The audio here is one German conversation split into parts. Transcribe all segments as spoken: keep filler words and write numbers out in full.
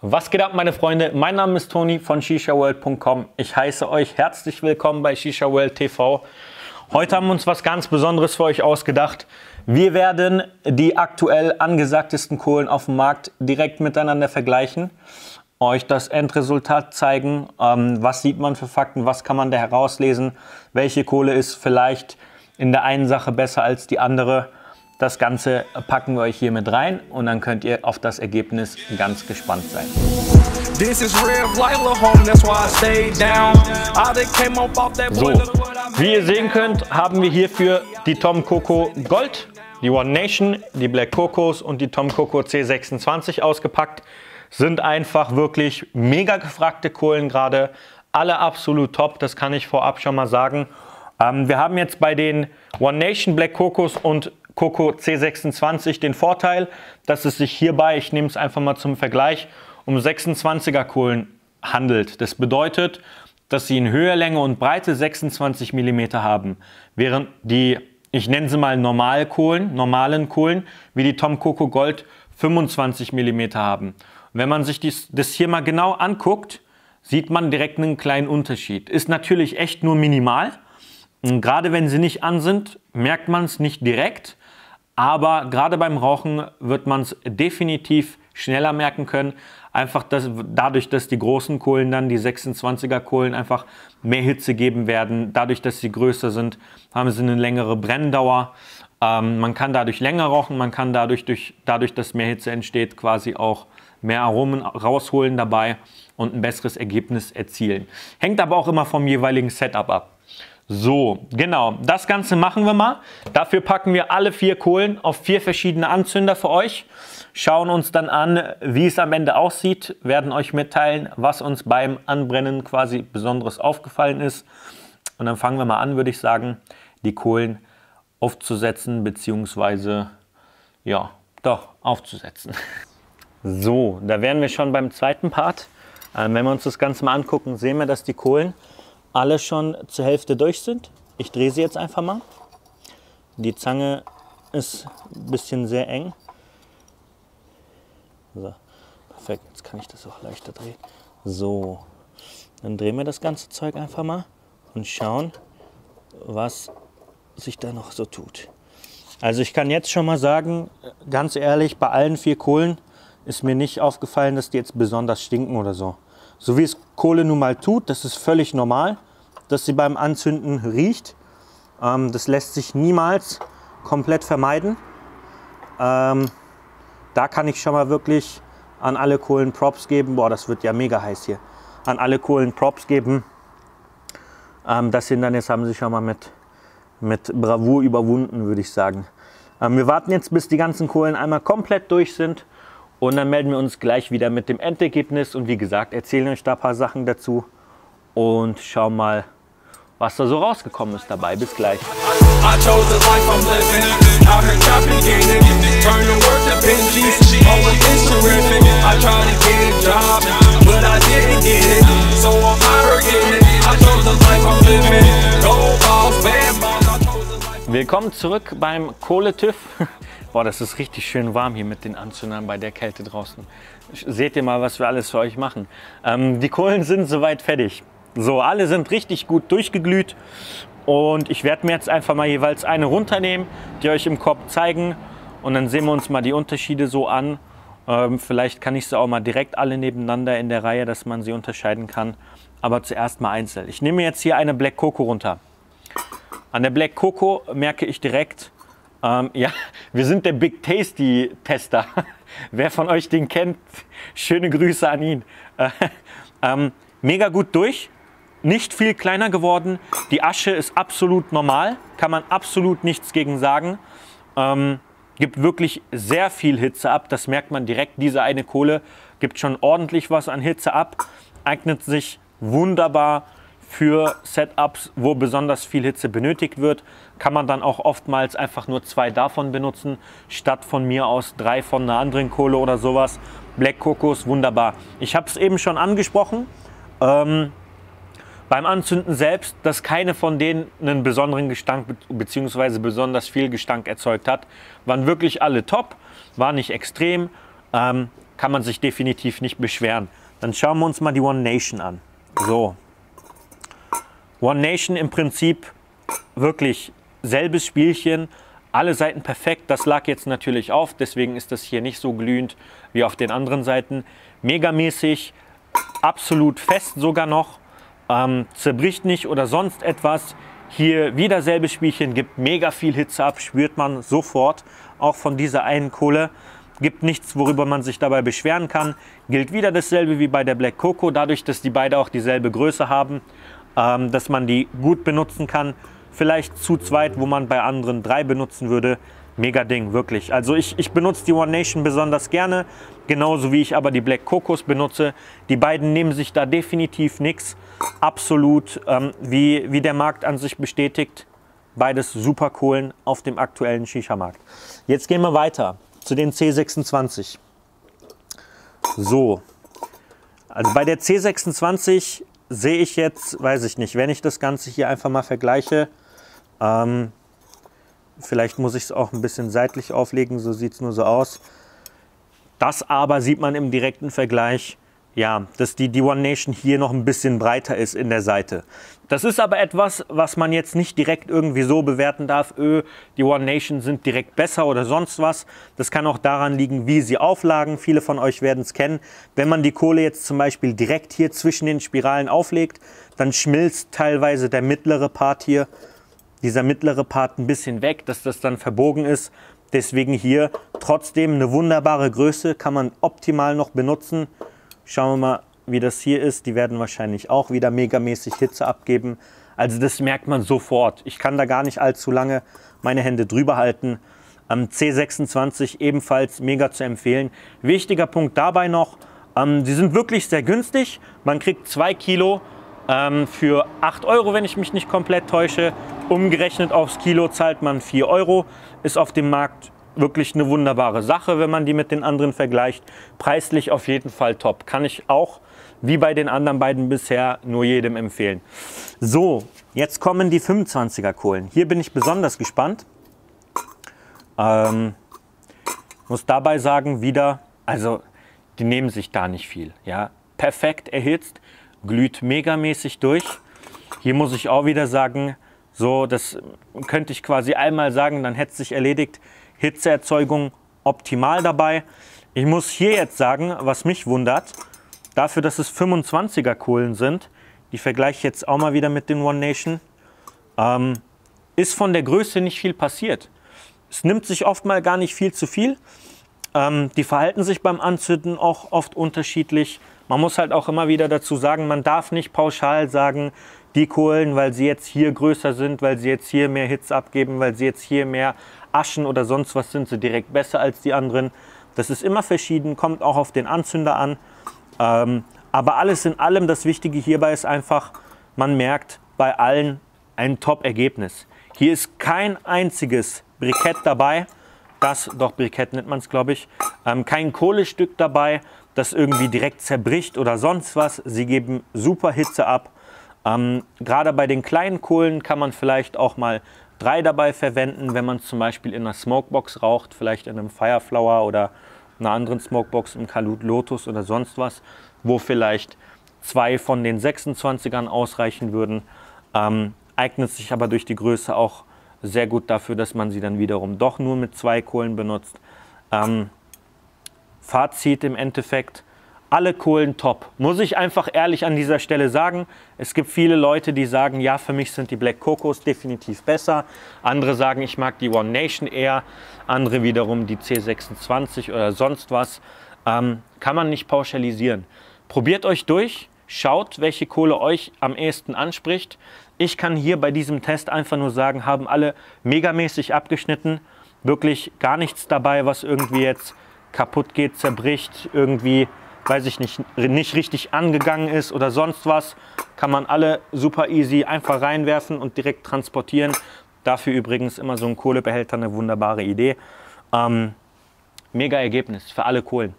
Was geht ab, meine Freunde? Mein Name ist Toni von ShishaWorld punkt com. Ich heiße euch herzlich willkommen bei ShishaWorld T V. Heute haben wir uns was ganz Besonderes für euch ausgedacht. Wir werden die aktuell angesagtesten Kohlen auf dem Markt direkt miteinander vergleichen, euch das Endresultat zeigen, was sieht man für Fakten, was kann man da herauslesen, welche Kohle ist vielleicht in der einen Sache besser als die andere. Das Ganze packen wir euch hier mit rein und dann könnt ihr auf das Ergebnis ganz gespannt sein. So, wie ihr sehen könnt, haben wir hierfür die Tom Coco Gold, die One Nation, die Black Cocos und die Tom Coco C sechsundzwanzig ausgepackt. Sind einfach wirklich mega gefragte Kohlen gerade. Alle absolut top, das kann ich vorab schon mal sagen. Ähm, wir haben jetzt bei den One Nation, Black Cocos und Coco C sechsundzwanzig den Vorteil, dass es sich hierbei, ich nehme es einfach mal zum Vergleich, um sechsundzwanziger Kohlen handelt. Das bedeutet, dass sie in Höhe, Länge und Breite sechsundzwanzig Millimeter haben, während die, ich nenne sie mal Normalkohlen, normalen Kohlen, wie die Tom Coco Gold fünfundzwanzig Millimeter haben. Und wenn man sich dies, das hier mal genau anguckt, sieht man direkt einen kleinen Unterschied. Ist natürlich echt nur minimal. Und gerade wenn sie nicht an sind, merkt man es nicht direkt. Aber gerade beim Rauchen wird man es definitiv schneller merken können. Einfach dass, dadurch, dass die großen Kohlen dann, die sechsundzwanziger Kohlen, einfach mehr Hitze geben werden. Dadurch, dass sie größer sind, haben sie eine längere Brenndauer. Ähm, man kann dadurch länger rauchen, man kann dadurch, durch, dadurch, dass mehr Hitze entsteht, quasi auch mehr Aromen rausholen dabei und ein besseres Ergebnis erzielen. Hängt aber auch immer vom jeweiligen Setup ab. So, genau, das Ganze machen wir mal. Dafür packen wir alle vier Kohlen auf vier verschiedene Anzünder für euch, schauen uns dann an, wie es am Ende aussieht, werden euch mitteilen, was uns beim Anbrennen quasi Besonderes aufgefallen ist. Und dann fangen wir mal an, würde ich sagen, die Kohlen aufzusetzen, beziehungsweise, ja, doch, aufzusetzen. So, da wären wir schon beim zweiten Part. Wenn wir uns das Ganze mal angucken, sehen wir, dass die Kohlen alle schon zur Hälfte durch sind. Ich drehe sie jetzt einfach mal. Die Zange ist ein bisschen sehr eng. So, perfekt, jetzt kann ich das auch leichter drehen. So, dann drehen wir das ganze Zeug einfach mal und schauen, was sich da noch so tut. Also ich kann jetzt schon mal sagen, ganz ehrlich, bei allen vier Kohlen ist mir nicht aufgefallen, dass die jetzt besonders stinken oder so. So wie es Kohle nun mal tut, das ist völlig normal, dass sie beim Anzünden riecht. Ähm, das lässt sich niemals komplett vermeiden. Ähm, da kann ich schon mal wirklich an alle Kohlen Props geben. Boah, das wird ja mega heiß hier. An alle Kohlen Props geben. Ähm, das Hindernis haben sie schon mal mit, mit Bravour überwunden, würde ich sagen. Ähm, wir warten jetzt, bis die ganzen Kohlen einmal komplett durch sind. Und dann melden wir uns gleich wieder mit dem Endergebnis und wie gesagt, erzählen euch da ein paar Sachen dazu und schauen mal, was da so rausgekommen ist dabei. Bis gleich. Willkommen zurück beim Kohle-TÜV. Boah, das ist richtig schön warm hier mit den Anzündern bei der Kälte draußen. Seht ihr mal, was wir alles für euch machen. Ähm, die Kohlen sind soweit fertig. So, alle sind richtig gut durchgeglüht. Und ich werde mir jetzt einfach mal jeweils eine runternehmen, die euch im Korb zeigen. Und dann sehen wir uns mal die Unterschiede so an. Ähm, vielleicht kann ich sie auch mal direkt alle nebeneinander in der Reihe, dass man sie unterscheiden kann. Aber zuerst mal einzeln. Ich nehme jetzt hier eine Black Coco runter. An der Black Coco merke ich direkt, ähm, ja, wir sind der Big Tasty Tester. Wer von euch den kennt, schöne Grüße an ihn. Äh, ähm, mega gut durch, nicht viel kleiner geworden. Die Asche ist absolut normal, kann man absolut nichts gegen sagen. Ähm, gibt wirklich sehr viel Hitze ab, das merkt man direkt. Diese eine Kohle gibt schon ordentlich was an Hitze ab, eignet sich wunderbar für Setups, wo besonders viel Hitze benötigt wird, kann man dann auch oftmals einfach nur zwei davon benutzen, statt von mir aus drei von einer anderen Kohle oder sowas. Black Cocos, wunderbar. Ich habe es eben schon angesprochen, ähm, beim Anzünden selbst, dass keine von denen einen besonderen Gestank bzw. besonders viel Gestank erzeugt hat. Waren wirklich alle top, war nicht extrem. Ähm, kann man sich definitiv nicht beschweren. Dann schauen wir uns mal die One Nation an. So, One Nation im Prinzip wirklich selbes Spielchen, alle Seiten perfekt. Das lag jetzt natürlich auf, deswegen ist das hier nicht so glühend wie auf den anderen Seiten. Megamäßig, absolut fest sogar noch, ähm, zerbricht nicht oder sonst etwas. Hier wieder selbes Spielchen, gibt mega viel Hitze ab, spürt man sofort, auch von dieser einen Kohle. Gibt nichts, worüber man sich dabei beschweren kann. Gilt wieder dasselbe wie bei der Black Coco, dadurch, dass die beide auch dieselbe Größe haben, ähm, dass man die gut benutzen kann. Vielleicht zu zweit, wo man bei anderen drei benutzen würde. Mega Ding, wirklich. Also ich, ich benutze die One Nation besonders gerne, genauso wie ich aber die Black Cocos benutze. Die beiden nehmen sich da definitiv nichts. Absolut, ähm, wie, wie der Markt an sich bestätigt, beides super Kohlen auf dem aktuellen Shisha-Markt. Jetzt gehen wir weiter zu den C sechsundzwanzig. So, also bei der C sechsundzwanzig sehe ich jetzt, weiß ich nicht, wenn ich das Ganze hier einfach mal vergleiche, ähm, vielleicht muss ich es auch ein bisschen seitlich auflegen, so sieht es nur so aus. Das aber sieht man im direkten Vergleich, ja, dass die, die One Nation hier noch ein bisschen breiter ist in der Seite. Das ist aber etwas, was man jetzt nicht direkt irgendwie so bewerten darf, öh, die One Nation sind direkt besser oder sonst was. Das kann auch daran liegen, wie sie auflagen. Viele von euch werden es kennen. Wenn man die Kohle jetzt zum Beispiel direkt hier zwischen den Spiralen auflegt, dann schmilzt teilweise der mittlere Part hier. Dieser mittlere Part ein bisschen weg, dass das dann verbogen ist. Deswegen hier trotzdem eine wunderbare Größe, kann man optimal noch benutzen. Schauen wir mal, wie das hier ist. Die werden wahrscheinlich auch wieder megamäßig Hitze abgeben. Also das merkt man sofort. Ich kann da gar nicht allzu lange meine Hände drüber halten. Am C sechsundzwanzig ebenfalls mega zu empfehlen. Wichtiger Punkt dabei noch, ähm, sie sind wirklich sehr günstig. Man kriegt zwei Kilo. Für acht Euro, wenn ich mich nicht komplett täusche, umgerechnet aufs Kilo zahlt man vier Euro. Ist auf dem Markt wirklich eine wunderbare Sache, wenn man die mit den anderen vergleicht. Preislich auf jeden Fall top. Kann ich auch, wie bei den anderen beiden bisher, nur jedem empfehlen. So, jetzt kommen die fünfundzwanziger Kohlen. Hier bin ich besonders gespannt. Ähm, muss dabei sagen, wieder, also die nehmen sich da nicht viel. Ja, perfekt erhitzt. Glüht megamäßig durch. Hier muss ich auch wieder sagen, so, das könnte ich quasi einmal sagen, dann hätte es sich erledigt. Hitzeerzeugung optimal dabei. Ich muss hier jetzt sagen, was mich wundert, dafür, dass es fünfundzwanziger Kohlen sind, die vergleiche ich jetzt auch mal wieder mit den One Nation, ähm, ist von der Größe nicht viel passiert. Es nimmt sich oft mal gar nicht viel zu viel. Ähm, die verhalten sich beim Anzünden auch oft unterschiedlich. Man muss halt auch immer wieder dazu sagen, man darf nicht pauschal sagen, die Kohlen, weil sie jetzt hier größer sind, weil sie jetzt hier mehr Hits abgeben, weil sie jetzt hier mehr Aschen oder sonst was sind, sie direkt besser als die anderen. Das ist immer verschieden, kommt auch auf den Anzünder an. Ähm, aber alles in allem, das Wichtige hierbei ist einfach, man merkt bei allen ein Top-Ergebnis. Hier ist kein einziges Brikett dabei. Das, doch Brikett nennt man es, glaube ich. Ähm, kein Kohlestück dabei, das irgendwie direkt zerbricht oder sonst was. Sie geben super Hitze ab. Ähm, gerade bei den kleinen Kohlen kann man vielleicht auch mal drei dabei verwenden, wenn man zum Beispiel in einer Smokebox raucht, vielleicht in einem Fireflower oder einer anderen Smokebox, im Kalut Lotus oder sonst was, wo vielleicht zwei von den sechsundzwanzigern ausreichen würden. Ähm, eignet sich aber durch die Größe auch sehr gut dafür, dass man sie dann wiederum doch nur mit zwei Kohlen benutzt. Ähm, Fazit im Endeffekt, alle Kohlen top. Muss ich einfach ehrlich an dieser Stelle sagen, es gibt viele Leute, die sagen, ja, für mich sind die Black Cocos definitiv besser. Andere sagen, ich mag die One Nation eher. Andere wiederum die C sechsundzwanzig oder sonst was. Ähm, kann man nicht pauschalisieren. Probiert euch durch. Schaut, welche Kohle euch am ehesten anspricht. Ich kann hier bei diesem Test einfach nur sagen, haben alle megamäßig abgeschnitten. Wirklich gar nichts dabei, was irgendwie jetzt kaputt geht, zerbricht, irgendwie, weiß ich nicht, nicht richtig angegangen ist oder sonst was. Kann man alle super easy einfach reinwerfen und direkt transportieren. Dafür übrigens immer so ein Kohlebehälter, eine wunderbare Idee. Ähm, mega Ergebnis für alle Kohlen.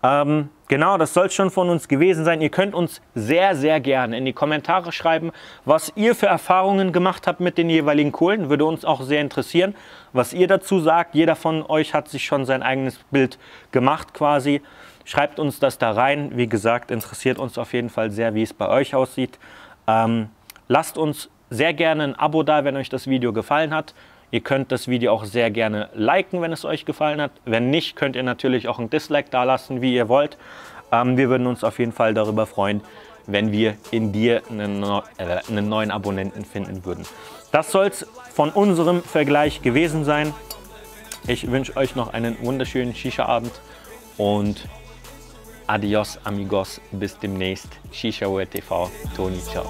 Ähm, genau, das soll es schon von uns gewesen sein. Ihr könnt uns sehr, sehr gerne in die Kommentare schreiben, was ihr für Erfahrungen gemacht habt mit den jeweiligen Kohlen. Würde uns auch sehr interessieren, was ihr dazu sagt. Jeder von euch hat sich schon sein eigenes Bild gemacht quasi. Schreibt uns das da rein. Wie gesagt, interessiert uns auf jeden Fall sehr, wie es bei euch aussieht. Ähm, lasst uns sehr gerne ein Abo da, wenn euch das Video gefallen hat. Ihr könnt das Video auch sehr gerne liken, wenn es euch gefallen hat. Wenn nicht, könnt ihr natürlich auch ein Dislike da lassen, wie ihr wollt. Ähm, wir würden uns auf jeden Fall darüber freuen, wenn wir in dir einen, äh, einen neuen Abonnenten finden würden. Das soll es von unserem Vergleich gewesen sein. Ich wünsche euch noch einen wunderschönen Shisha-Abend und adios amigos, bis demnächst. ShishaWorld T V, Toni, ciao.